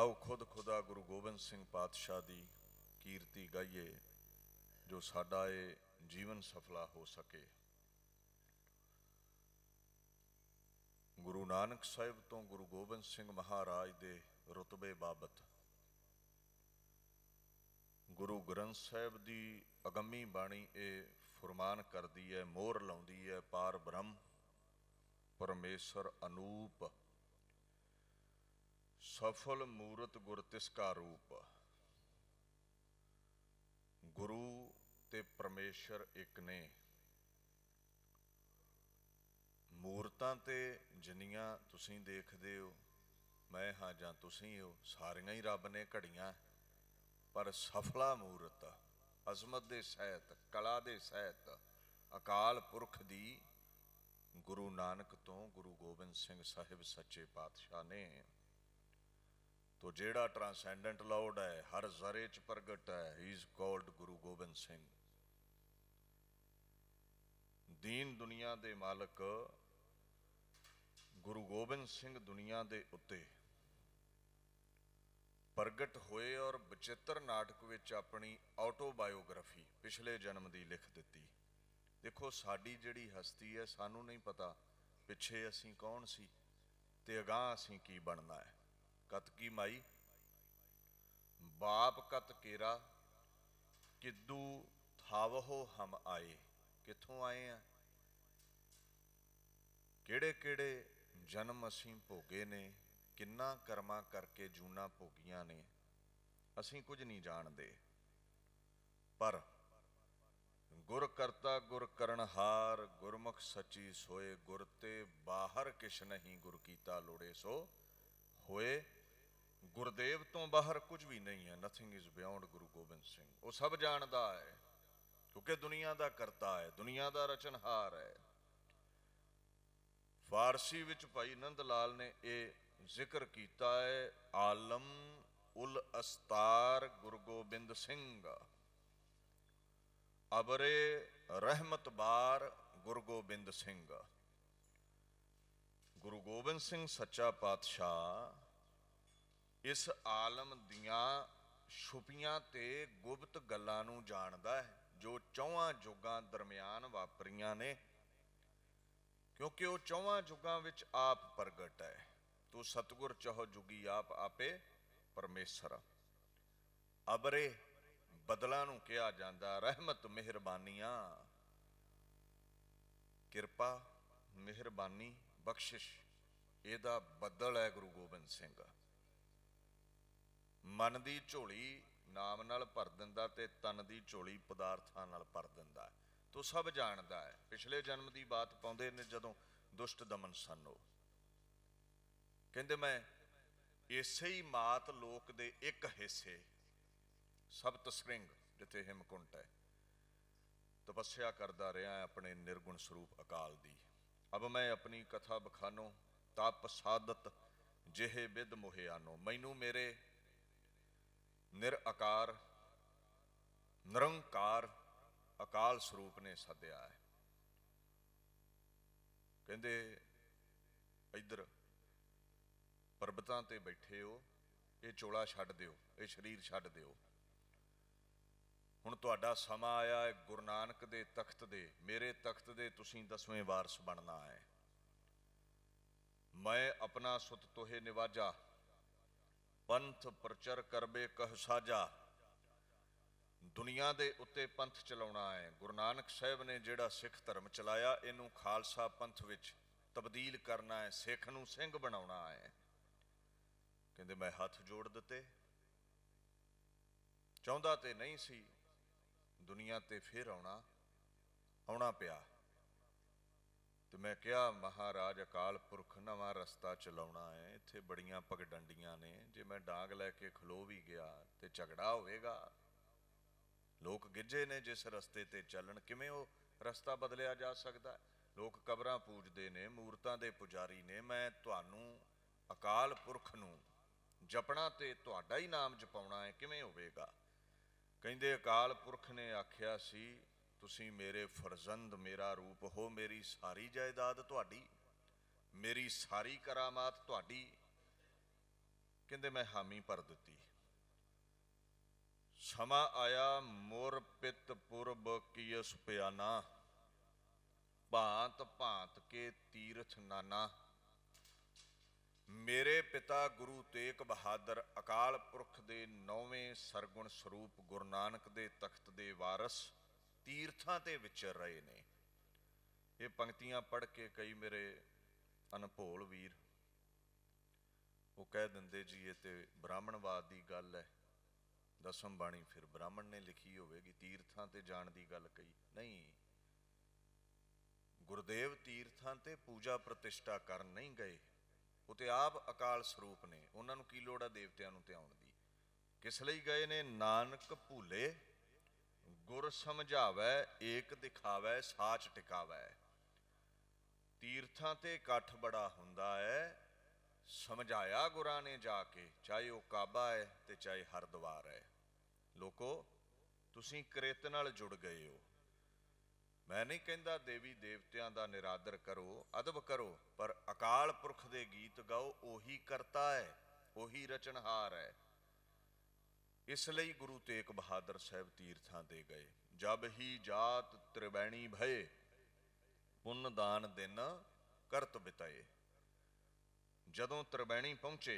आओ खुद खुदा गुरु गोबिंद सिंह पातशाह दी कीर्ति गाइए जो साडा जीवन सफला हो सके। गुरु नानक साहिब तो गुरु गोबिंद सिंह महाराज दे रुतबे बाबत गुरु ग्रंथ साहिब दी अगमी बाणी ए फुरमान करदी है, मोहर लाउंदी है, पार ब्रह्म परमेश्वर अनूप सफल मूरत गुर तिसका रूप। गुरु ते परमेश्वर एक ने। मूरतां ते जिन्नियां तुसीं देखदे हो, मैं हाँ जां तुसीं हो, सारियां ही रब ने घड़ियां, पर सफला मूरत अजमत दे सहित, कला दे सहित अकाल पुरख दी गुरु नानक तो गुरु गोबिंद सिंह साहिब सच्चे पातशाह ने। तो जेड़ा ट्रांसेंडेंट लॉर्ड है, हर जरे च प्रगट है, ही इज कॉल्ड गुरु गोबिंद सिंह। दीन दुनिया दे मालक गुरु गोबिंद सिंह दुनिया दे उत्ते प्रगट होए और बचित्र नाटक विच अपनी ऑटोबायोग्राफी पिछले जन्म दी लिख दिती। देखो साडी जेड़ी हस्ती है, सानू नहीं पता पिछे असीं कौन सी ते अगां असीं की बनना है। कतकी माई बाप कत केरा किदू थावहो हम आए, किथों आए हैं, केड़े केड़े जन्म असीं भोगे ने, किन्ना कर्मा करके जूना भोगियां ने, असीं कुछ नहीं जानते। पर गुर करता गुर करणहार गुरमुख सची सोए, गुर ते बाहर किश नहीं गुर कीता लोड़े सो होए। गुरदेव तो बाहर कुछ भी नहीं है, नथिंग इज बियॉन्ड गुरु गोबिंद सिंह। वो सब जानता है क्योंकि दुनिया का करता है, दुनिया का रचनहार है। फारसी विच भाई नंद लाल ने यह जिक्र किया है, आलम उल अस्तार गुरु गोबिंद सिंह, अबरे रहमतबार गुरु गोबिंद सिंह। गुरु गोबिंद सिंह सच्चा पातशाह इस आलम दियां छुपियां ते गुप्त गल्लां नूं जानदा है जो चौहां युगां दरमियान वापरियां ने, क्योंकि वो चौहां युगां विच आप प्रगट है। तो सतगुर चहो जुगी आप आपे परमेसर। अबरे बदलां नूं किया जांदा, रहमत मेहरबानियां, किरपा मेहरबानी बख्शिश एदा बदल है। गुरु गोबिंद सिंह मन की झोली नाम नाल भर दिंदा ते तन की झोली पदार्थां नाल भर दिंदा। तो सब जानता है, पिछले जन्म की बात पाउंदे ने जदों दुष्ट दमन सन। कहंदे मैं इसे ही मात लोक दे एक हिस्से सप्त सिंह जिथे हिमकुंट है तपस्या करदा रहा अपने निर्गुण स्वरूप अकाल दी। अब मैं अपनी कथा बखानो तप साधत जेहे बिद मोहियानो, मैनू मेरे निरअकार निरंकार अकाल स्वरूप ने सद्या है। कहंदे इधर परबतां ते बैठे हो, ये चोला छड्ड दिओ, ये शरीर छड्ड दिओ, हुण तुहाडा समा आया है गुरु नानक दे तख्त दे, मेरे तख्त दे तुसीं दसवें वारस बनना है। मैं अपना सुत तोहे निवाजा पंथ प्रचर करबे कह साजा। दुनिया दे उत्ते पंथ चलाउणा है। गुरु नानक साहिब ने जिहड़ा सिख धर्म चलाया इहनूं खालसा पंथ विच तब्दील करना है, सिख नूं सिंह बनाउणा है। कहंदे मैं हथ जोड़ दित्ते, चाहुंदा ते नहीं सी, दुनिया ते फिर आना पिया। तो मैं क्या महाराज अकाल पुरख नवा रस्ता चलाना है, इत्थे बड़ियां पगडंडियां ने, जे मैं डांग लैके खलो भी गया तो झगड़ा होगा, लोग गिझे ने जिस रस्ते ते चलन, किवें वह रस्ता बदलिया जा सकता है। लोग कबरां पूजते ने, मूरतां दे पुजारी ने। मैं तुहानू अकाल पुरख नूं जपना ते तुहाडा ही नाम जपाउणा है, किवें होवेगा। कहंदे अकाल पुरख ने आख्या सी तुसीं मेरे फरजंद, मेरा रूप हो, मेरी सारी जायदाद तुहाडी, मेरी सारी करामात तुहाडी, कहते मैं हामी भर दी। समा आया मोर पित पुरब कियस प्याना, भांत भांत के तीर्थ नाना। मेरे पिता गुरु तेग बहादुर अकाल पुरख दे नौवें सरगुण स्वरूप गुरु नानक दे तख्त दे वारस तीर्थां ते विचर रहे ने। ये पंक्तियां पढ़ के कई मेरे अनभोल वीर वो कह दिंदे जी ये ते ब्राह्मणवाद की गल है, दसम बाणी फिर ब्राह्मण ने लिखी होगी, तीर्थां ते जाण दी गल कही नहीं। गुरुदेव तीर्थां ते पूजा प्रतिष्ठा कर नहीं गए, वो तो आप अकाल स्वरूप ने, उन्होंने की लोड़ है देवत्या आने की। किस लिए गए ने? नानक भूले गुर समझावै, एक दिखावै साच टिकावै। तीर्थां ते कठ बड़ा हुंदा है, समझाया गुरां ने जाके, चाहे वह काबा है तो चाहे हरिद्वार है। लोको तुसीं कृत नाल जुड़ गए हो। मैं नहीं कहता देवी देवत्या का निरादर करो, अदब करो, पर अकाल पुरख दे गीत गाओ, ओही करता है, ओही रचनहार है। इसलिए गुरु तेग बहादुर साहब तीर्थां दे गए। जब ही जात त्रिवैणी भय, पुन दान दिन करत बिताए। जदों त्रिवैणी पहुंचे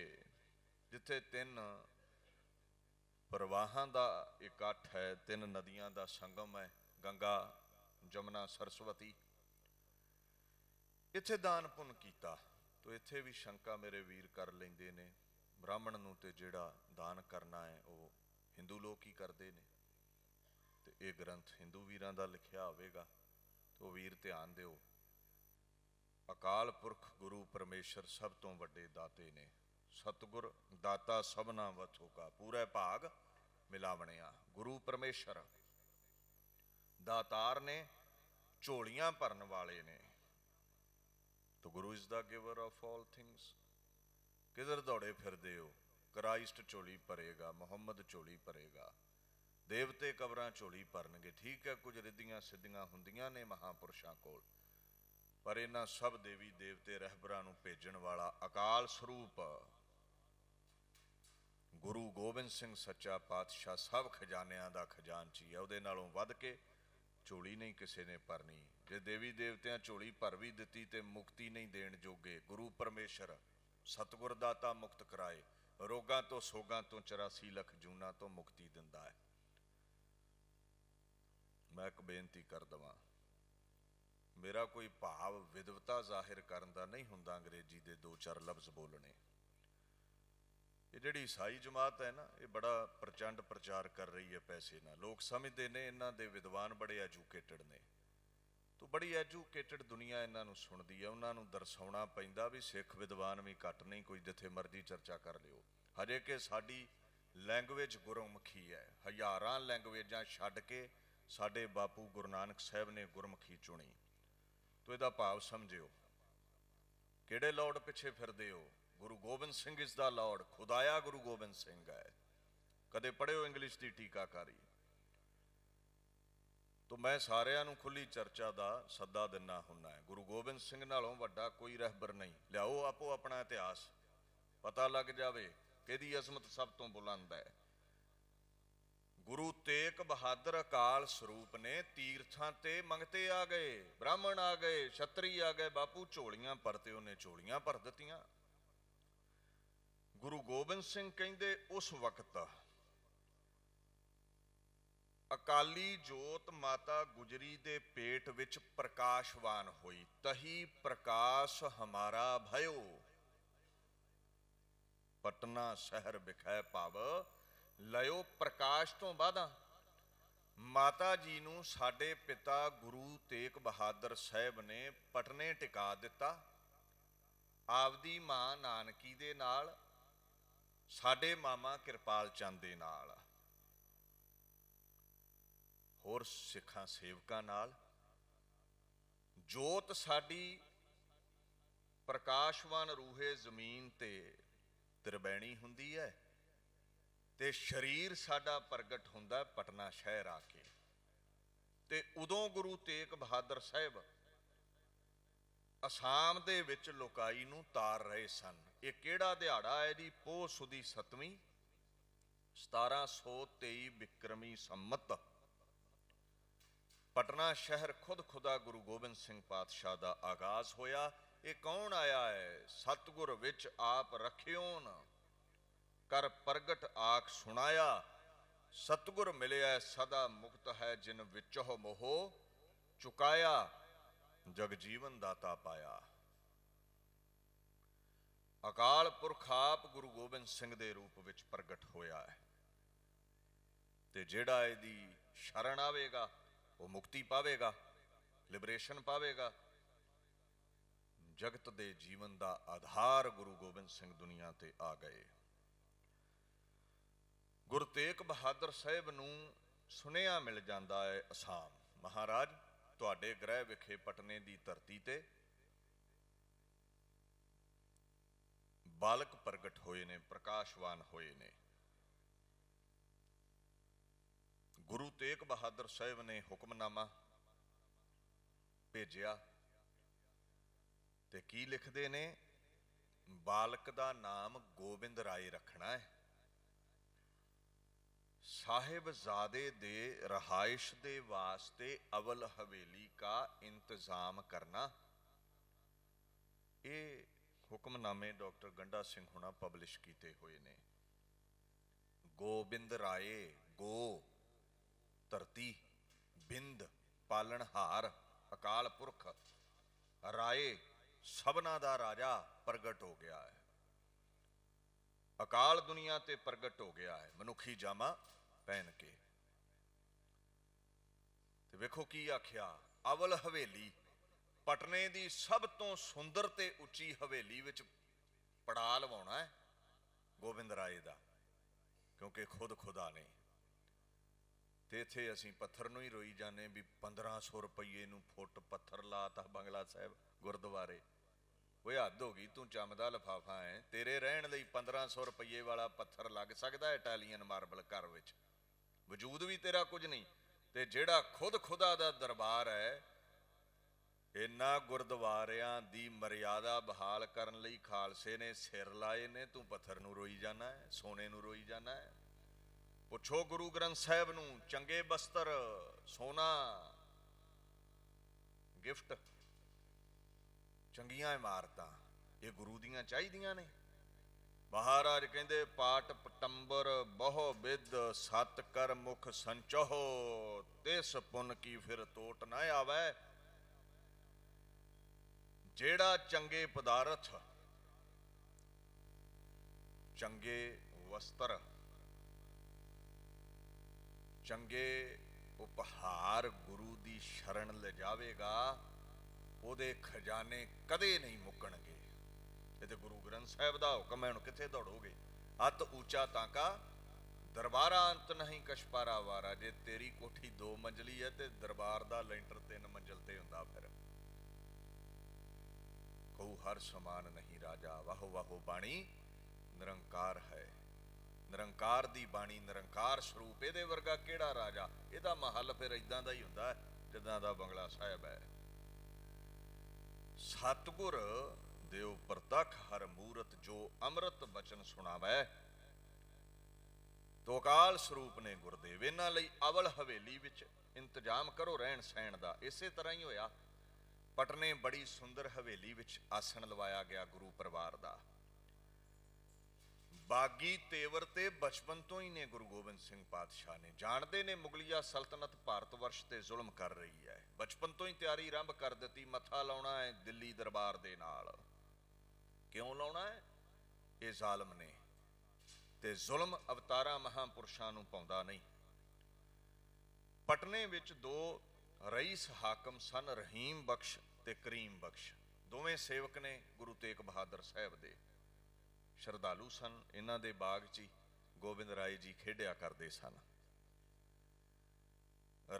जिथे तीन प्रवाहां का इकट्ठ है, तीन नदियां का संगम है, गंगा जमुना सरस्वती, इत्थे दान पुन किया। तो इत्थे भी शंका मेरे वीर कर लेंदे ने, ब्राह्मण नूं ते जिहड़ा दान करना है वो हिंदू लोग ही करते हैं, तो ये ग्रंथ हिंदू वीरां दा लिखिया होवेगा। तो वीर ध्यान दिओ, अकाल पुरख गुरु परमेश्वर सब तो वड्डे दाते ने। सतगुर दाता सबना वथोका, पूरे भाग मिलावणिया। गुरु परमेश्वर दातार ने, झोलियां भरन वाले ने। तो guru is the giver of all things. किधर दौड़े फिरदे हो? क्राइस्ट झोली भरेगा, मुहम्मद झोली भरेगा, देवते कबरां झोली भरनगे। ठीक है, कुछ रिद्धियां सिद्धियां हुंदियां ने महापुरुषां कोल, पर इन्हां सब देवी देवते रहबरां नूं भेजण वाला अकाल स्वरूप गुरु गोबिंद सिंह सच्चा पातशाह सब खजानियां दा खजानची है। उहदे नालों वध के झोली नहीं किसी ने भरनी। जे देवी देवत्या झोली भर भी दी तो मुक्ति नहीं देण जोगे। गुरु परमेश्वर सतगुर दाता मुक्त कराए, रोगां तो सोगां तो 84 लाख जूनां तो मुक्ति दिंदा है। मैं एक बेनती कर दवां, मेरा कोई भाव विद्वता जाहिर करन दा नहीं हुंदा, अंग्रेजी दे 2-4 लफ्ज बोलने। ये जिहड़ी ईसाई जमात है ना, ये बड़ा प्रचंड प्रचार कर रही है पैसे ना। लोग समझते ने इन्हां दे विद्वान बड़े एजुकेटेड ने, तो बड़ी एजुकेटेड दुनिया इन्हां नूं सुणदी है। उन्हां नूं दर्शाउणा पैंदा भी सिख विद्वान भी घट नहीं, कोई जिथे मर्जी चर्चा कर लिओ। हजे कि साडी लैंगुएज गुरमुखी है, हज़ारां लैंगुएजां छड्ड के साडे बापू गुरु नानक साहब ने गुरमुखी चुनी। तो इहदा भाव समझिओ, किहड़े लौड़ पिछे फिरदे हो? Guru Gobind Singh is the lord, खुदाया गुरु गोबिंद सिंह है। कदे पढ़े हो इंग्लिश की टीकाकारी? तो मैं सारियां नूं खुली चर्चा का सदा दिना हुन्ना है। गुरु गोबिंद सिंह नालों वड्डा कोई रहबर नहीं। लियाओ आपो अपना इतिहास, पता लग जाए कि अजमत सब तो बुलंद है। गुरु तेग बहादुर अकाल स्वरूप ने तीर्थां ते मंगते आ गए, ब्राह्मण आ गए, छत्री आ गए, बापू झोलियां भरते, उन्हें झोलियां भर दित्तियां। गुरु गोबिंद सिंह कहते उस वक्त अकाली जोत माता गुजरी दे पेट विच प्रकाशवान हुई, तही प्रकाश हमारा भयो। पटना शहर विखै पाव लयो प्रकाश तो बादा। माता जी नूं साडे पिता गुरु तेग बहादुर साहब ने पटने टिका दिता। आपदी मां नानकी दे नाल, साडे मामा कृपाल चंद दे नाल, होर सिखां सेवकां नाल जोत साडी प्रकाशवान रूहे जमीन ते त्रिबैणी हुंदी है, ते शरीर साडा प्रगट हुंदा पटना शहर आके। ते उदों गुरु तेग बहादुर साहब असाम दे विच लुकाई नूं तार रहे सन। ये केड़ा दिहाड़ा है जी? पोह सुदी 7वीं 1723 विक्रमी संमत। पटना शहर खुद खुदा गुरु गोबिंद सिंह पातशाह दा आगाज होया। ये कौन आया है? सतगुर विच आप रखियोन कर प्रगट आख सुनाया। सतगुर मिलिया सदा मुक्त है जिन विचोह मोह चुकाया। जग जीवन दाता पाया। अकाल पुरख आप गुरु गोबिंद सिंह दे रूप विच प्रगट होया है ते जेड़ा इहदी शरण आवेगा वह मुक्ति पावेगा, लिबरेशन पावेगा। जगत दे जीवन दा आधार गुरु गोबिंद सिंह दुनिया ते आ गए। गुरु तेग बहादुर साहिब नूं सुनेहा मिल जांदा है असाम, महाराज तुहाडे ग्रह विखे पटने की धरती ते बालक प्रगट होए ने, प्रकाशवान होए ने। गुरु तेग बहादुर साहिब ने हुक्मनामा भेजिया ते की लिखदे ने? बालक दा नाम गोबिंद राय रखना है। साहिबजादे दे रहाइश दे वास्ते अवल हवेली का इंतजाम करना। ये हुक्मनामे डॉक्टर गंडा सिंह हुणा पब्लिश किए हुए ने। गोबिंद राय, गो धरती, बिंद पालनहार, अकाल पुरख, राय सबना दा राजा प्रगट हो गया है। अकाल दुनिया ते प्रगट हो गया है मनुखी जामा पहन के। ते वेखो की आख्या, अवल हवेली पटने दी सब तो सुंदर ते उची हवेली विच पड़ा लवाना है गोबिंद राय दा, क्योंकि खुद खुदा ने। ते इत्थे असीं पत्थर नूं ही रोई जाने भी 1500 रुपये नूं फुट पत्थर लाता बंगला साहिब गुरुद्वारे। वो हद हो गई, तू चमदा लिफाफा है, तेरे रहन लई 1500 रुपये वाला पत्थर लग सकता है इटालियन मार्बल घर विच, वजूद भी तेरा कुछ नहीं। ते जेड़ा खुद खुदा दा दरबार है, इन्हां गुरुद्वारियां दी मर्यादा बहाल करन लई खालसे ने सिर लाए ने, तू पत्थर नूं रोई जाना है, सोने नूं रोई जाना है। पुछो गुरु ग्रंथ साहिब नूं, चंगे बस्तर, सोना, गिफ्ट, चंगियां इमारतां, ये गुरु दियां चाहिदियां ने। महाराज कहंदे पाट पटंबर बहो बिद सत कर मुख संचहो तिस पुन की फिर तोट ना आवे। जेड़ा चंगे पदार्थ, चंगे वस्त्र, चंगे उपहार गुरु दी शरण ले जावेगा, ਉਹਦੇ खजाने कदे नहीं ਮੁੱਕਣਗੇ। ਇਹ ਤੇ गुरु ग्रंथ साहब ਦਾ ਹੁਕਮ ਹੈ। ਹੁਣ ਕਿੱਥੇ ਦੌੜੋਗੇ? अत ऊंचा तांका दरबारा अंत नहीं कशपारा वारा। जे तेरी कोठी 2 मंजिली है तो दरबार का लेंटर 3 मंजिल ਤੇ ਹੁੰਦਾ। ਫਿਰ ਕਹੂ हर समान नहीं राजा, वाहो वाहो बाणी निरंकार है। निरंकार ਦੀ ਬਾਣੀ, निरंकार ਸਰੂਪ, ਇਹਦੇ ਵਰਗਾ ਕਿਹੜਾ ਰਾਜਾ। ਇਹਦਾ महल ਫਿਰ ਇਦਾਂ ਦਾ ਹੀ ਹੁੰਦਾ ਜਿੱਦਾਂ ਦਾ बंगला साहब है। सतगुर देव प्रतख हर मूरत जो अमृत बचन सुनावै। तो अकाल स्वरूप ने गुरदेव, इन्हां लई अवल हवेली विच इंतजाम करो रहन सहन दा। इसे तरह ही होया। पटने बड़ी सुंदर हवेली विच आसन लवाया गया गुरु परिवार दा। बागी तेवर ते बचपन तो ही ने गुरु गोबिंद सिंह पातशाह ने। जानते ने मुगलिया सल्तनत भारत वर्ष ते जुल्म कर रही है। बचपन तो ही तैयारी आरंभ कर दी। मथा लाउणा है दिल्ली दरबार दे नाल। क्यों लाउणा है? ये जालम ने ते जुल्म अवतारा महापुरुषां नूं पाउंदा नहीं। पटने विच 2 रईस हाकम सन, रहीम बख्श ते करीम बख्श। दोवें सेवक ने गुरु तेग बहादुर साहिब दे। श्रद्धालु सन। इन्हां दे बाग च गोबिंद राय जी खेडिया करदे सन।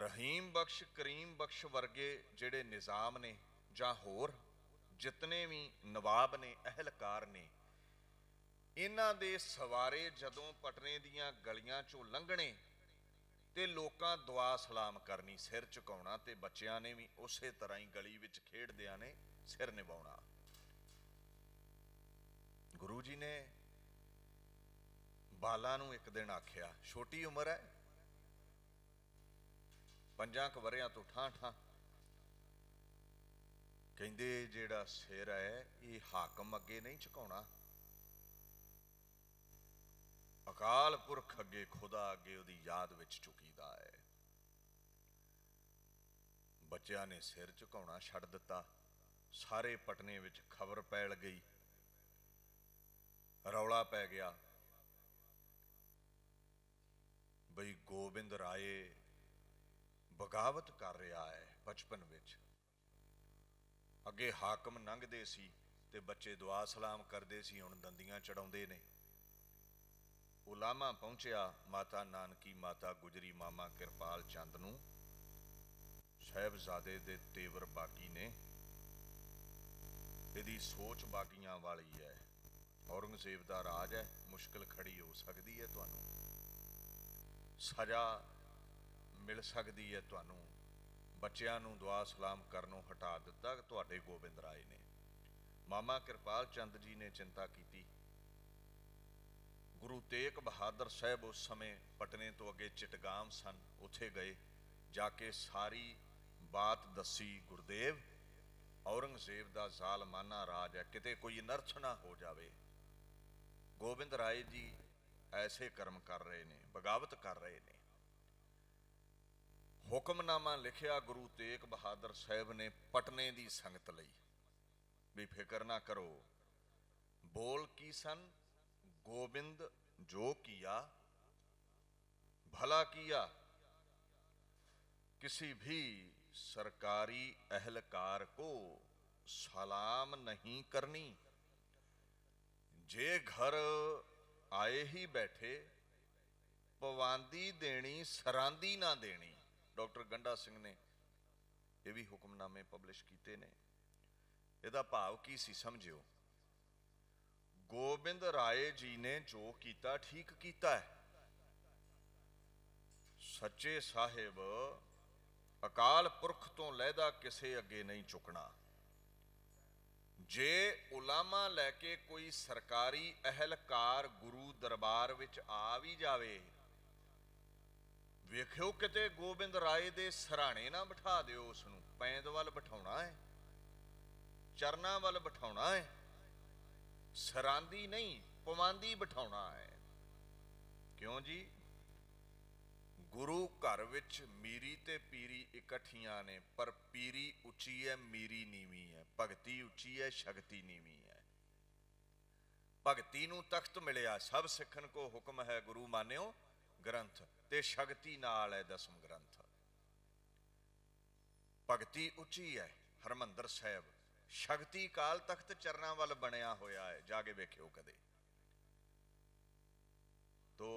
रहीम बख्श, करीम बख्श वर्गे जिहड़े निज़ाम ने जां होर जितने भी नवाब ने, अहलकार ने, इन्हां दे सवारे जदों पटने दीयां गलियां चों लंघणे ते लोकां दुआ सलाम करनी, सिर झुकाउणा। ते बच्चियां ने भी उसे तरहां ही गली विच खेडदियां ने सिर निभाना। गुरु जी ने बाला नूं एक दिन आख्या, छोटी उम्र है 50 वरियां तो ठां-ठां, कहंदे जिहड़ा सिर है ये हाकम अगे नहीं झुकाउणा, अकाल पुरख अगे, खुदा अगे उहदी याद विच झुकीदा है। बच्चों ने सिर झुकाउणा छड्ड दिता, सारे पटने विच खबर फैल गई, रौला पै गया बई गोबिंद राय बगावत कर रहा है। बचपन विच अगे हाकम लंघदे सी ते बच्चे दुआ सलाम करते सी, हुण दंदियां चढ़ाउंदे ने। उलामा पहुंचया माता नानकी, माता गुजरी, मामा किरपाल चंद नूं साहिबजादे दे तेवर बागी ने, इहदी सोच बागियां वाली है। औरंगजेब का राज है, मुश्किल खड़ी हो सकती है, तुहानूं सजा मिल सकती है, तुहानूं बच्चों नूं दुआ सलाम करनों हटा दिता तुहाडे गोबिंद राय ने। मामा किरपाल चंद जी ने चिंता की। गुरु तेग बहादुर साहब उस समय पटने तो अगे चिटगाम सन, उथे गए, जाके सारी बात दसी, गुरदेव औरंगजेब का जालमाना राज है, किते कोई अनर्थ ना हो जाए। गोबिंद राय जी ऐसे कर्म कर रहे ने, बगावत कर रहे ने। हुक्मनामा लिखिया गुरु तेग बहादुर साहब ने पटने की संगत लई भी फिक्र ना करो, बोल की सन गोबिंद जो किया भला किया, किसी भी सरकारी अहलकार को सलाम नहीं करनी, जे घर आए ही बैठे पवांदी देनी, सरांदी ना देनी। डॉक्टर गंडा सिंह ने यह भी हुक्मनामे पब्लिश किए ने। इहदा भाव की सी समझियो, गोबिंद राय जी ने जो किया ठीक किया है, सच्चे साहिब अकाल पुरख तो लहदा किसे अगे नहीं चुकना। जे उलामा लैके कोई सरकारी अहलकार गुरु दरबार विच आ भी जावे, वेखियो किते गोबिंद राय दे सराणे ना बिठा दिओ, उसनूं पैंद वल बिठाउणा है, चरना वल बिठाउणा है, सरांदी नहीं पवांदी बिठाउणा है। क्यों जी? गुरु घर विच मीरी ते पीरी इकट्ठियां ने, पर पीरी उची है मीरी नीवी है, भगती उची है शक्ति नीवी है। भगती नूं तख्त मिलिया, सब सिखन को हुक्म है गुरु मान्यो ग्रंथ, ते शक्ति नाल है दसम ग्रंथ। भगती उची है हरमंदर साहब, शक्ति काल तख्त चरना वाल बनया होया है, जाके वेखियो कदे। तो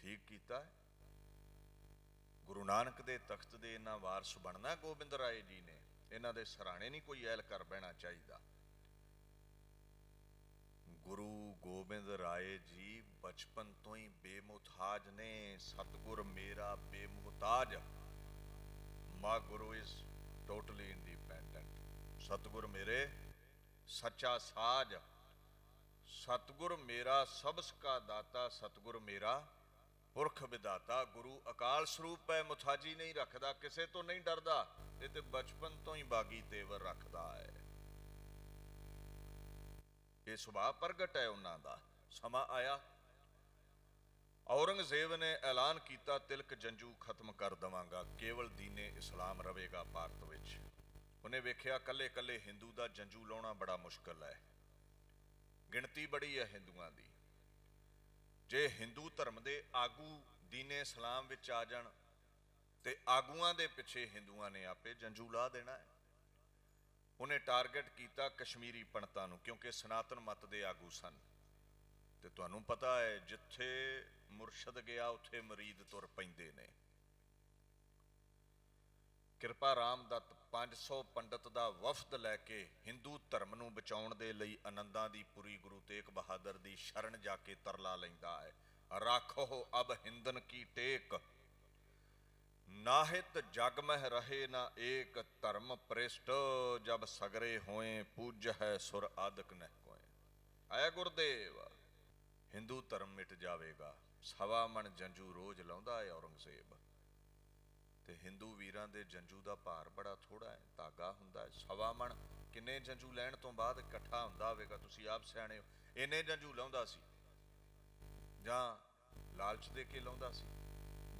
ठीक कीता है। गुरु नानक दे तख्त दे इन्हां वारस बनना गोबिंद राय जी ने, इन्हां दे सराणे नहीं कोई अहल कर बहना चाहिदा। गुरु गोबिंद राय जी बचपन तो ही बेमुहताज ने, सतगुर मेरा बेमुहताज, मां गुरु इज टोटली इंडिपेंडेंट, सतगुर मेरे सच्चा साज, सतगुर मेरा सबस का दाता, सतगुर मेरा पुरख विदाता। गुरु अकाल स्वरूप है, मुथाजी नहीं रखता, किसी तो नहीं डरदा, ये बचपन तो ही बागी तेवर रखता है। ये सुभाव प्रगट है उन्हों का। समा आया, औरंगजेब ने ऐलान किया तिलक जंजू खत्म कर देवांगा, केवल दीने इस्लाम रहेगा भारत विच। उन्हें वेख्या कले कले हिंदू का जंजू लाना बड़ा मुश्किल है, गिणती बड़ी है हिंदुओं की। जे हिंदू धर्म के आगू दीने इस्लाम आ जाण ते आगूआं दे पिछे हिंदुओं ने आपे जंजू ला देना है। उन्हें टारगेट किया कश्मीरी पंडितां नूं, क्योंकि सनातन मत दे आगू सन, ते तुहानूं पता है जिथे मुरशद गया उत्थे मुरीद तुर पैंदे ने। कृपा राम दत्त 500 पंडित का वफद लैके हिंदू धर्म को बचाने के लिए आनंदा की पुरी गुरु तेग बहादुर की शरण जाके तरला लेंदा है। राखो अब हिंदन की टेक, नाहित जग मह रहे ना एक धर्म पृष्ठ जब सगरे होए पूज्य है सुर आदक नह कोए। आया गुरदेव हिंदू धर्म मिट जाएगा। सवा मन जंजू रोज लाउंदा है औरंगजेब ते हिंदू वीरां दे जंजू दा भार बड़ा थोड़ा है, धागा हुंदा है सवा मन। किन्ने जंजू लैण तो बाद इकट्ठा हुंदा होवेगा, तुसीं आप सियाणे हो। इन्ने जंजू लाउंदा सी जां लालच दे के लाउंदा सी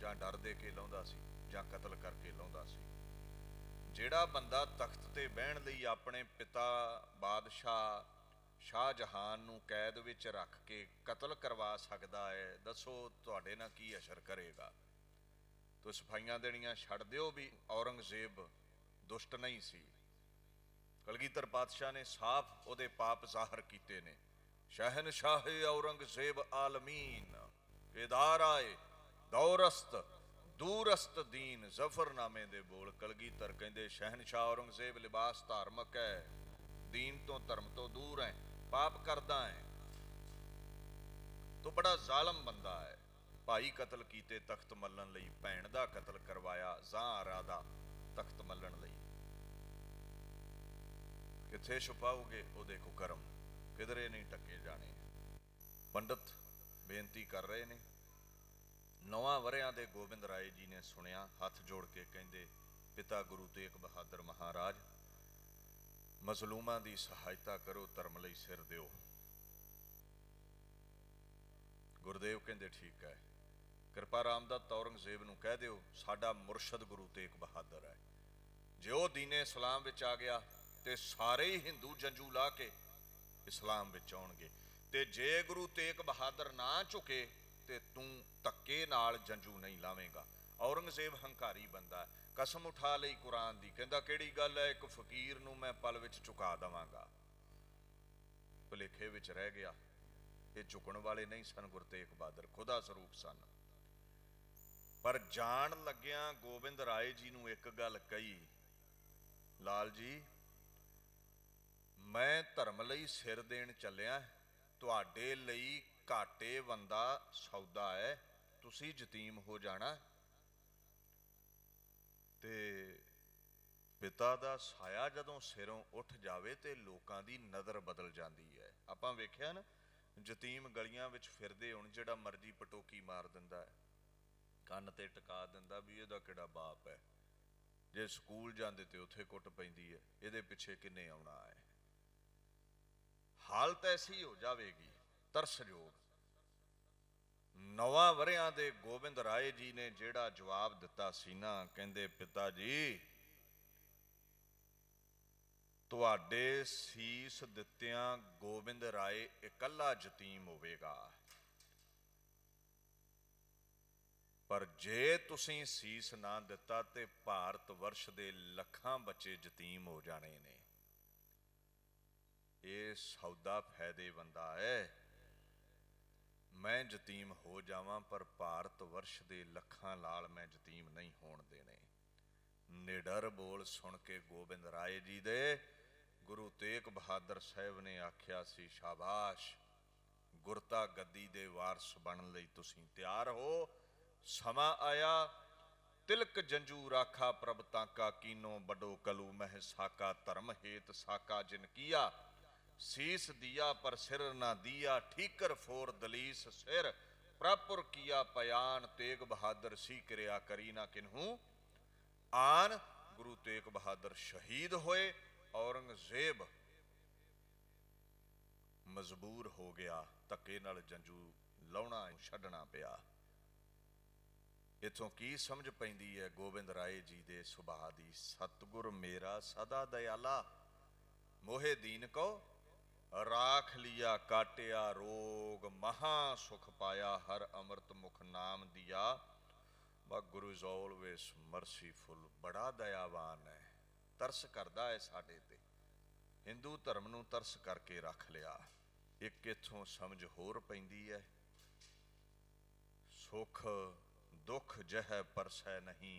जां डर दे के लाउंदा सी जां कतल करके लाउंदा सी। जिहड़ा बंदा तख्त ते बहण लई अपने पिता बादशाह शाहजहान नूं कैद विच रख के कतल करवा सकदा है, दसो तुहाडे नाल की असर करेगा। तो सफाइयां देणियां छड्ड दिओ भी औरंगजेब दुष्ट नहीं सी। कलगीधर पातशाह ने साफ उहदे पाप ज़ाहर कीते ने। शहनशाह औरंगजेब आलमीन केदाराए दौरस्त दूरस्त दीन जफरनामे दे बोल। कलगीधर कहंदे शहनशाह औरंगजेब लिबास धार्मिक है, दीन तो धर्म तो दूर है, पाप करदा है, तो बड़ा जालम बंदा है। भाई कतल कीते तख्त मलन लई, भैण दा कतल करवाया ज़ारा दा तख्त मलन लई। किथे छुपाओगे उहदे कुकर्म, किधरे नहीं टके जाने। पंडित बेनती कर रहे ने। 9 वरियां दे गोबिंद राय जी ने सुनिया, हाथ जोड़ के कहंदे पिता गुरु तेग बहादुर महाराज मजलूमां दी सहायता करो, धर्म लई सिर दिओ। गुरदेव कहंदे ठीक है, कृपा राम दा औरंगजेब नूं कह दिओ साडा मुर्शद गुरु तेग बहादुर है, जो दीने इस्लाम विच आ गया ते सारे ही हिंदू जंजू ला के इस्लाम विच आउणगे, ते जे गुरु तेग बहादुर ना झुके ते तू धक्के नाल जंजू नहीं लावेंगा। औरंगजेब हंकारी बंदा कसम उठा लई कुरान दी, कहंदा किहड़ी गल है एक फकीर नूं मैं पल विच चुका दवांगा। भुलेखे विच रह गया, ये चुकण वाले नहीं सन गुरु तेग बहादुर, खुदा सरूप सन। पर जाण लग्या गोबिंद राय जी नूं एक गल कही, लाल जी मैं धर्म लई सिर देण चलिया, तुहाडे लई घाटेवंदा सौदा है, तुसीं जतीम हो जाना। ते पिता दा साया जदों सिरों उठ जावे ते लोकां दी नज़र बदल जांदी है। आपां वेखिया ना जतीम गलियां विच फिरदे हुण जिहड़ा मर्जी पटोकी मार दिंदा है, कंन ते टका दिंदा भी इहदा किहड़ा बाप है। जे स्कूल जांदे ते उत्थे कुट पैंदी है, इहदे पिछे किन्ने आउणा है। हालत ऐसी हो जाएगी तरसयोग। 9 वरियां दे गोबिंद राय जी ने जेड़ा जवाब दिता सी ना, कहंदे पिता जी तुहाडे सीस दित्तियां गोबिंद राय इकला जतीम होवेगा, पर जे तुसीं सीस ना दिता ते भारत वर्ष दे लखां बच्चे जतीम हो जाने ने। ये सौदा फायदेमंदा है, मैं जतीम हो जावां पर भारत वर्ष दे लखां लाल मैं जतीम नहीं होण देने। निडर बोल सुन के गोबिंद राय जी दे गुरु तेग बहादुर साहिब ने आख्या सी शाबाश, गुरता गद्दी दे वारस बनन लई तुसीं तैयार हो, समा आया। तिलक जंजू राखा प्रभ ताका, कीनो बड़ो कलू मह साका, धर्म हेत साका जिन किया, शीस दिया पर सिर ना दिया, ठीकर फोर दलीस सिर प्रपुर किया पयान, तेग बहादुर सी क्रिया करी ना किन्हू आन। गुरु तेग बहादुर शहीद होए, औरंगजेब मजबूर हो गया, धक्के नाल जंजू लाउणा छड्डना पिया। इथों की समझ पैंदी है गोबिंद राय जी दे सुभाअ दी, सतगुर मेरा सदा दयाला, मोहे दीन को राख लिया, काटिया रोग महा सुख पाया, हर अमृत मुख नाम दिया, वा गुरु इज ऑलवेज मर्सीफुल। बड़ा दयावान है, तरस करदा है साडे ते। हिंदू धर्म नूं तरस करके रख लिया। एक इथों समझ होर पैंदी है, सुख दुख जह परसै नहीं,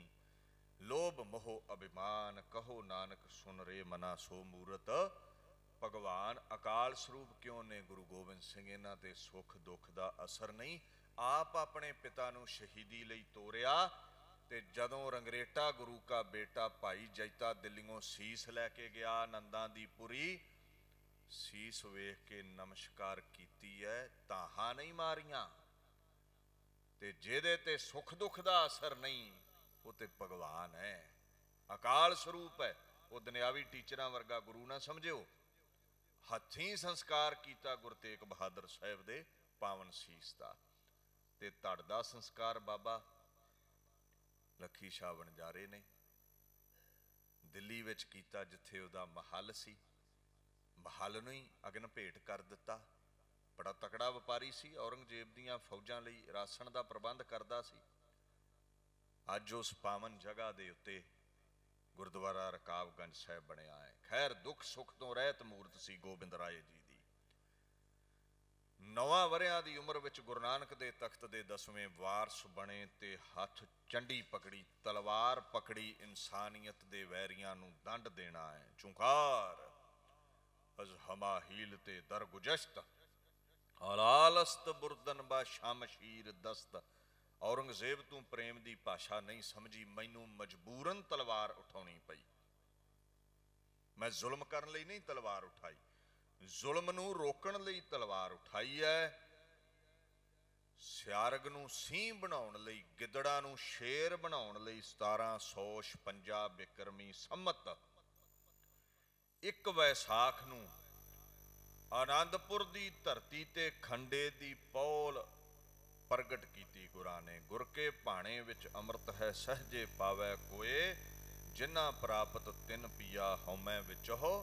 लोभ मोह अभिमान, कहो नानक सुन रे मना सो मूरत। भगवान अकाल स्वरूप क्यों ने गुरु गोबिंद सिंह इन्हां ते सुख दुख दा असर नहीं। आप अपने पिता नूं शहीदी लई तोरिया ते जदों रंगरेटा गुरु का बेटा भाई जैता दिल्लियों सीस लैके गया नंदा दी पुरी, सीस वेख के नमस्कार कीती है, ताहा नहीं मारियां, ते जेदे ते सुख दुख दा असर नहीं, वो ते भगवान है, अकाल स्वरूप है, वो दुनियावी टीचर वर्गा गुरु ना समझो। हथीं संस्कार किया गुरु तेग बहादुर साहब दे पावन सीस दा, ते तड़दा संस्कार बाबा लखी शाह बनजारे ने दिल्ली विच कीता, जिथे उहदा महल सी, महल नूं ही अग्न भेट कर दिता। बड़ा तकड़ा व्यापारी सी, औरंगजेब दीआं फौजां लई राशन दा प्रबंध करदा सी। अज उस पावन जगह दे उत्ते गुरुद्वारा रकाबगंज साहिब बनिया है। खैर दुख सुख तो रहत मूर्त सी गोबिंद राय जी दी। 9 वरियां दी उम्र विच गुरु नानक दे तख्त दे 10वें वारस बने ते हथ चंडी पकड़ी, तलवार पकड़ी, इंसानियत दे वैरियां नूं दंड देना है। झुंकार अज हमाहील ते दरगुजश्त, हलालस्त बुरदन बा शमशीर दस्त। औरंगजेब तू प्रेम दी भाषा नहीं समझी, मैनू मजबूरन तलवार उठानी पई। मैं जुल्म करन लई नहीं तलवार उठाई, जुल्म नू रोकण लई तलवार उठाई है। सियारग नू सींह बनाउण लई, गिदड़ा नू शेर बनाउण लई 1756 बिक्रमी संमत 1 वैसाख नू आनंदपुर दी धरती ते खंडे दी पौल प्रगट कीती गुरां ने। गुर के भाणे विच अमृत है सहजे पावै कोए, जिन्ना प्राप्त तिन पिया हौमै विच हो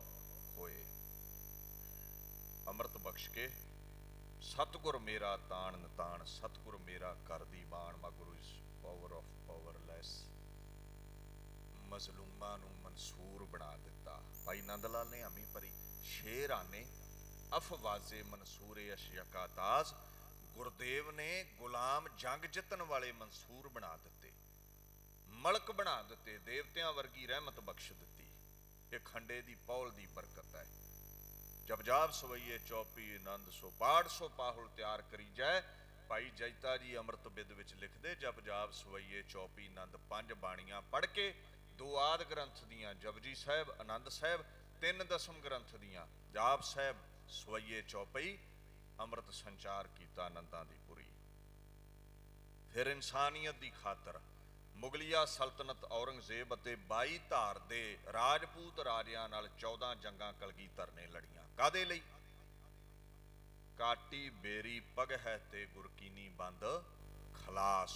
होए। अमृत बख्श के सतगुर मेरा ताण नताण, सतगुर मेरा कर दी बाण। मा guru is power of powerless. मजलूमा नू मंसूर बना दिता। भाई नंद लाल ने हमी परी, शेर आने अफवाजे मंसूर अशयकाताज। गुरुदेव ने गुलाम जंग जितन वाले मंसूर बना दिते, मलक बना दिते, देवतियां वर्गी रहमत बख्श दिती। ये खंडे दी पौल दी बरकत है। जब जाप सवैये चौपी आनंद सो पाठ सो पाहुल तैयार करी जाए। भाई जैता जी अमृत बिद विच लिखदे, जब जाप सवैये चौपी आनंद 5 बाणियां पढ़ के 2 आदि ग्रंथ दियां, जपजी साहब आनंद साहब 3 दसम ग्रंथ दियां, जाप साहब सवैये चौपई अमृत संचार कीता आनंदां दी पुरी। फिर इंसानियत दी खातर मुगलिया सल्तनत औरंगजेब अते 22 धार दे राजपूत राजियां नाल 14 जंगां कलगीधर ने लड़ियां। कादे लई? काटी बेरी पग है ते गुरकीनी बंद खलास,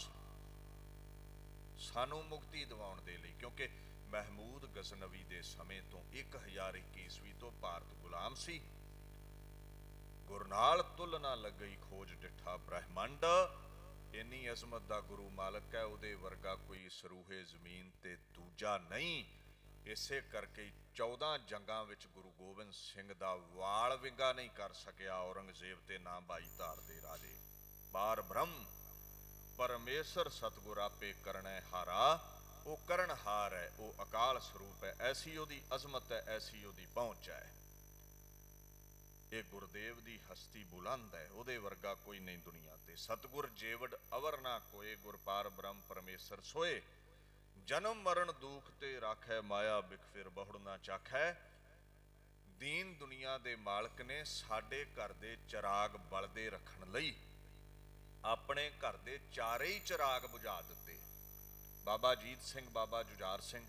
सानू मुक्ति दिवाउण दे लई। क्योंकि महमूद गजनवी दे समय तो 1021 ईस्वी तो भारत गुलाम सी। गुरनाल तुलना लग गई खोज डिठा ब्रह्मंड। इन्नी अजमत दा गुरु मालक है, उहदे वर्गा कोई सरूहे जमीन ते दूजा नहीं। इसे करके 14 जंगां विच गुरु गोबिंद सिंह दा वाल विंगा नहीं कर सकिया औरंगजेब ते ना 22 धार दे राजे। बार ब्रह्म परमेश्वर सतगुर आपे करणै हारा, वो करणहार है, वो अकाल स्वरूप है। ऐसी उहदी अजमत है, ऐसी उहदी पहुंच है। ये गुरुदेव दी हस्ती बुलंद है, उहदे वर्गा कोई नहीं दुनिया ते। सतगुर जेवड अवर ना कोई, गुरपार ब्रह्म परमेश्वर सोए। जन्म मरण दुख ते राखै, माया बिख फिर बहुड़ ना चाखै। दीन दुनिया दे मालक ने साडे घर दे चिराग बलदे रखण लई अपने घर दे चारे ही चिराग बुझा दिते। बाबा जीत सिंह, बाबा जुझार सिंह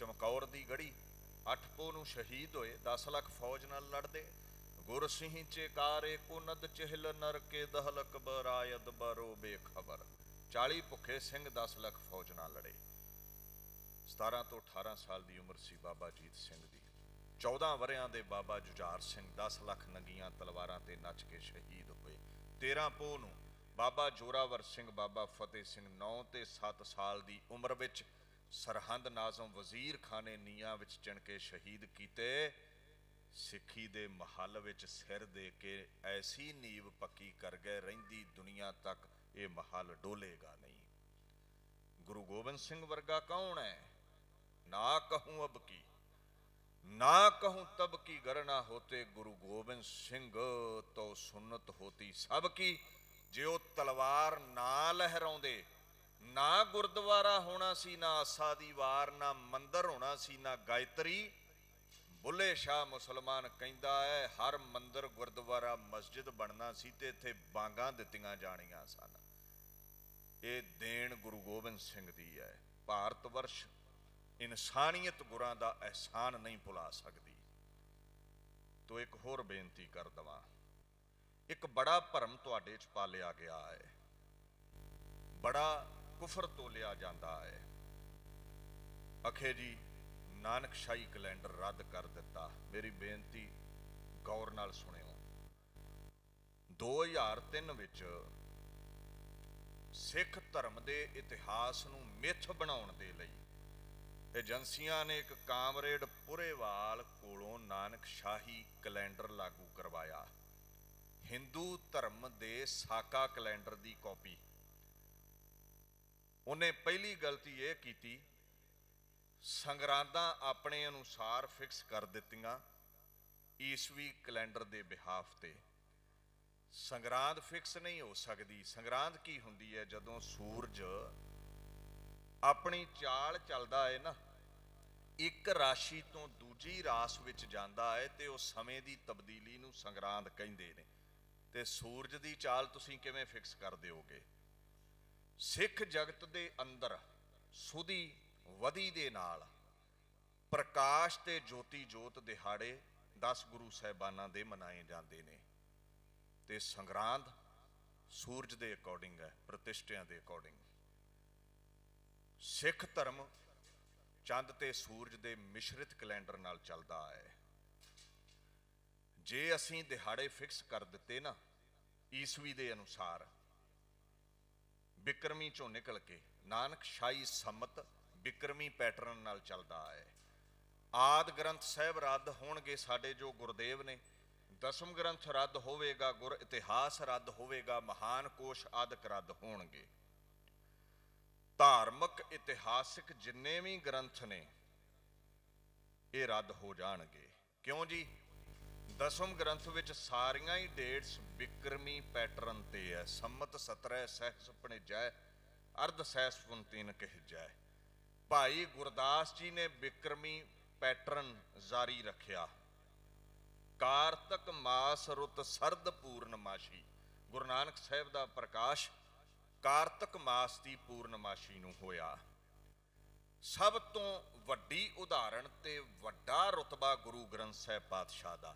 चमकौर दी गढ़ी 8 पो नूं शहीद होए। 10 लाख फौज नाल लड़दे। गुर सिंह चेकारे कुनद चहल नर के दहल अकबर आयद बरो बेखबर। 40 भुखे सिंह 10 लाख फौज ना लड़े। 17 तो 18 साल की उम्र सी बाबा जीत सिंह दी। 14 वरियां दे बाबा जुझार सिंह 10 लाख नंगियां तलवारां ते नच के शहीद होए। 13 पो नूं बाबा जोरावर सिंह, बाबा फतेह सिंह 9 ते 7 साल की उम्र विच सरहंद नाजम वजीर खाने नीया विच चण के शहीद कीते। सिखी दे महल विच सिर दे के ऐसी नींव पक्की कर गए, रहिंदी दुनिया तक ये महल डोलेगा नहीं। गुरु गोबिंद सिंह वर्गा कौन है? ना कहूँ अब की, ना कहूँ तब की, गर ना होते गुरु गोबिंद सिंह तो सुन्नत होती सब की। जे वो तलवार ना लहराउंदे, ना गुरुद्वारा होना सी, ना आसा दी वार, ना मंदिर होना सी, ना गायत्री। बुले शाह मुसलमान कहता है हर मंदिर गुरुद्वारा मस्जिद बनना सी ते इत्थे बांगां दित्तियां जाणियां सन। ये देन गुरु गोबिंद सिंह दी है। भारत वर्ष इंसानियत गुरां दा एहसान नहीं भुला सकती। तो एक होर बेनती कर दवां, एक बड़ा भरम तुहाडे च पालिया गया है, बड़ा कुफर तो लिया जाता है। अखे जी नानकशाही कैलेंडर रद्द कर दिता। मेरी बेनती गौर नाल सुनियो। 2003 विच सिख धर्म के इतिहास नूं मिथ बनाउण दे लई एजेंसियां ने एक कामरेड पुरेवाल कोलों नानकशाही कैलेंडर लागू करवाया। हिंदू धर्म के साका कैलेंडर की कॉपी। उन्हें पहली गलती यह की संगरांदा अपने अनुसार फिक्स कर दित्तियां। ईस्वी कैलेंडर के बिहाफ से संगरांद फिक्स नहीं हो सकती। संगरांद की हुंदी है? जदों सूरज अपनी चाल चलता है ना, एक राशि तो दूजी रास विच जांदा है तो उस समय की तब्दीली नूं संगरांद कहिंदे ने। ते सूरज की चाल तुसीं किवें फिक्स कर दोगे? सिख जगत के अंदर सुधी वधी दे नाल प्रकाश ते ज्योति जोत दिहाड़े 10 गुरु साहिबाना दे मनाए जाते हैं। तो संगरांद सूरज के अकॉर्डिंग है, प्रतिष्ठिया के अकॉर्डिंग। सिख धर्म चंद ते सूरज के मिश्रित कैलेंडर नाल चलता है। जे असी दिहाड़े फिक्स कर दिते ना ईस्वी के अनुसार, बिक्रमी चो निकल के नानकशाही सम्मत बिक्रमी पैटर्न नाल चलता है। आदि ग्रंथ साहब रद्द होणगे साडे जो गुरुदेव ने, दसम ग्रंथ रद्द होवेगा, गुर इतिहास रद्द होवेगा, महान कोश आदिक रद्द होणगे। धार्मिक इतिहासिक जिन्ने भी ग्रंथ ने ये रद्द हो जाणगे। क्यों जी? दसम ग्रंथ विच सारियां ही डेट्स बिक्रमी पैटर्न ते है। सम्मत 17 सहस पणिजै अर्ध सहस पुनतीन कहजै। भाई गुरदास जी ने बिक्रमी पैटर्न जारी रखिया। कारतक मास रुत सरद पूर्णमाशी, गुरु नानक साहब का प्रकाश कारतक मास की पूर्णमाशी नूं होया। सब तो वड्डी उदाहरण ते वड्डा रुतबा गुरु ग्रंथ साहब पातशाह दा।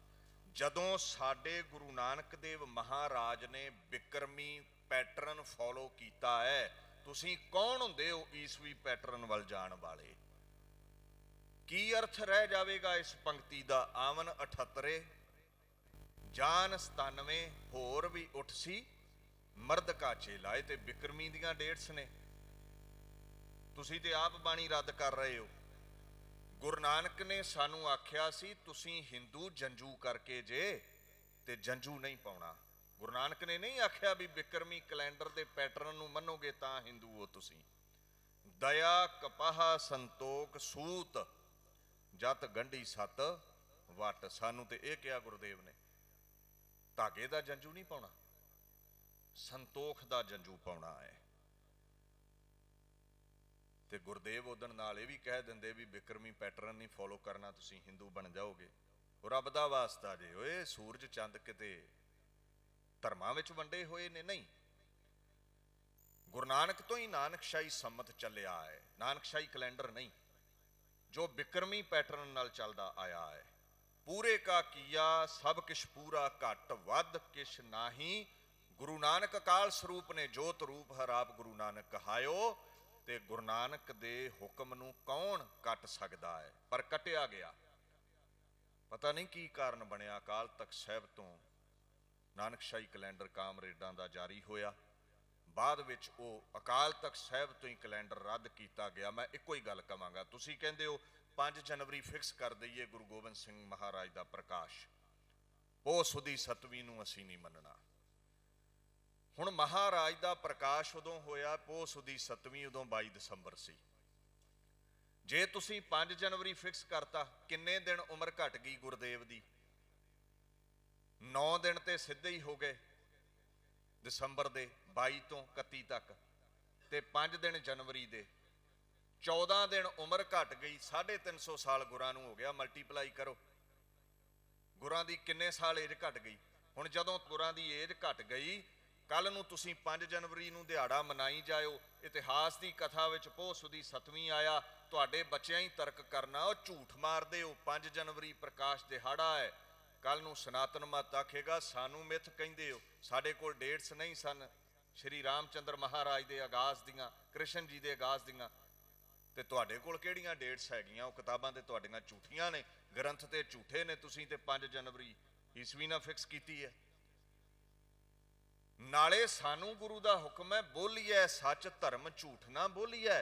जदों साडे गुरु नानक देव महाराज ने बिक्रमी पैटर्न फॉलो किया है, तुसीं कौन हुंदे हो ईस्वी पैटर्न वल जाण वाले? की अर्थ रह जाएगा इस पंक्ति का? आवन 78 जान 97 होर भी उठ सी मर्द का चेला। ये तो बिक्रमी दियां डेट्स ने। तुसीं ते आप बाणी रद्द कर रहे हो। गुरु नानक ने सानू आख्या सी तुसी हिंदू जंजू करके जे ते जंजू नहीं पाउणा। गुरु नानक ने नहीं आख्या भी बिक्रमी कैलेंडर के पैटर्न नूं मनोगे तां हिंदू हो तुसी। दया कपाह संतोख सूत जत गंढी सत वट। सानू ते इह किहा गुरुदेव ने धागे दा जंजू नहीं पाउणा, संतोख दा जंजू पाउणा है। तो गुरदेव उदन नाल भी कह देंदे भी बिक्रमी पैटर्न नहीं फॉलो करना तुसीं हिंदू बन जाओगे। रब दा वास्ता जे ओए, सूरज चंद किते धर्मां विच वंडे होए ने नहीं। गुरु नानक तो ही नानकशाही सम्मत चलिया है, नानकशाही कैलेंडर नहीं, जो बिक्रमी पैटर्न नाल चलदा आया है। पूरे का किया सब किश पूरा, घट वध किश नाही। गुरु नानक अकाल स्वरूप ने, जोत रूप हर आप गुरु नानक कहायो। ते गुरु नानक दे हुक्म नूं कौन कट सकदा है? पर कटिया गया। पता नहीं की कारण बनया, अकाल तख्त साहब तो नानकशाही कैलेंडर कामरेडां दा जारी होया। बाद विच ओ अकाल तख्त साहब तो ही कैलेंडर रद्द किया गया। मैं इको ही गल कहांगा, तुसीं कहंदे हो 5 जनवरी फिक्स कर दईए गुरु गोबिंद सिंह महाराज का प्रकाश, ओह सुदी 7वीं नूं असीं नहीं मनना। हुण महाराज का प्रकाश उदों होया पो सुदी 7वीं, उदों 22 दिसंबर सी। जे तुसीं 5 जनवरी फिक्स करता, किन्ने दिन उम्र घट गई गुरदेव दी? 9 दिन तो सीधे ही हो गए, दिसंबर दे 22 तो 31 तक। ते 5 दिन जनवरी दे 14 दिन उम्र घट गई 350 साल गुरां नूं हो गया। मल्टीप्लाई करो गुरां दी किन्ने साल एज घट गई। हुण जदों गुरां दी एज घट गई कल नूं तुसीं 5 जनवरी नूं दिहाड़ा मनाई जाओ। इतिहास की कथा विच पोसुदी 7वीं आया तुहाडे बच्चिआं ही तर्क करना ओ झूठ मारदे हो। 5 जनवरी प्रकाश दिहाड़ा है। कल नूं सनातन मत आखेगा सानू मिथ कहिंदे हो। साडे कोल डेट्स नहीं सन श्री रामचंद्र महाराज के आगाज दियाँ कृष्ण जी के आगाज दियाँ तो तुहाडे कोल किहड़ियां डेट्स हैगियां। वो किताबां ते तुहाडियां झूठियां ने ग्रंथ ते झूठे ने। तुसीं ते 5 जनवरी ईस्वी ना फिक्स कीती है। नाले सानू गुरु दा हुक्म है बोलिए सच धर्म झूठ ना बोलिए।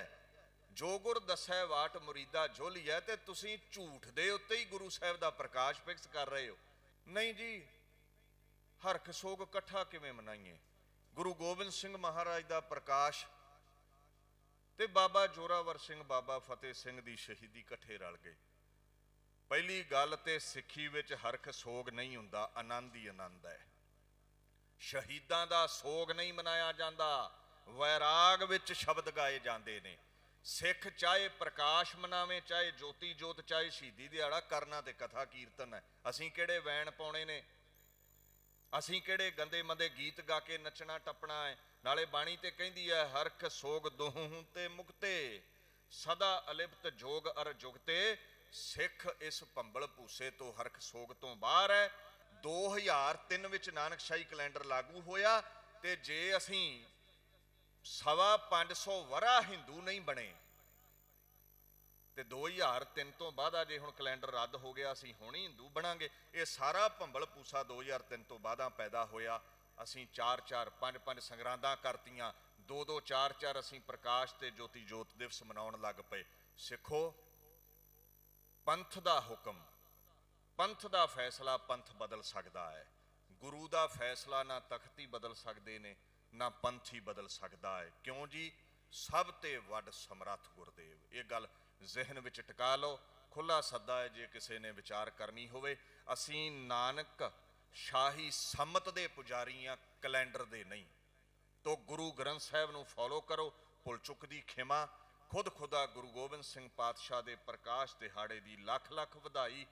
जो गुर दसै वाट मुरीदा झोलिए ते तुसीं झूठ दे उत्ते ही गुरु साहिब दा प्रकाश फिक्स कर रहे हो। नहीं जी हरख सोग इकट्ठा किवें मनाईए। गुरु गोबिंद सिंह महाराज का प्रकाश ते बाबा जोरावर सिंह बाबा फतेह सिंह की शहीदी इकट्ठे रल गए। पहली गल ते सिक्खी विच हरख सोग नहीं हुंदा, आनंद ही आनंद है। शहीदां दा सोग नहीं मनाया जाता, वैराग विच शब्द गाए जाते ने। सिख चाहे प्रकाश मनावे चाहे ज्योति जोत चाहे शहीदी दिहाड़ा करना ते कथा कीर्तन है। असीं किहड़े वैण पाउने ने, असीं किहड़े गंदे मंदे गीत गा के नचना टपना है। नाले बाणी ते कहंदी है हरख सोग दोहूं ते मुक्ते सदा अलिप्त जोग अर जुगते। सिख इस भंबल भूसे तो हरख सोग तो बाहर है। 2003 विच नानकशाही कैलेंडर लागू होया ते जे असीं 550 वरा हिंदू नहीं बने ते 2003 तो बाद जे हुण कैलेंडर रद्द हो गया असीं हुण ही हिंदू बनांगे। ये सारा भंबल भूसा 2003 तो बाद पैदा होया। असीं 4-4 5-5 संग्रांदा करतियां, 2-2 4-4 असीं प्रकाश ते ज्योति जोत दिवस मनाउण लग पे। सिखो पंथ दा हुक्म पंथ दा फैसला पंथ बदल सकदा है। गुरु दा फैसला ना तख्त ही बदल सकदे ने ना पंथ ही बदल सकदा है। क्यों जी सब ते वड समर्थ गुरदेव। ये गल जहन विच टका लो। खुला सदा है जे किसी ने विचार करनी होवे। असीं नानक शाही समत दे पुजारी आ कैलेंडर दे नहीं। तो गुरु ग्रंथ साहिब नूं फॉलो करो। भुल चुक दी खिमा। खुद खुदा गुरु गोबिंद सिंह पातशाह दे प्रकाश दिहाड़े दी लख लख वधाई।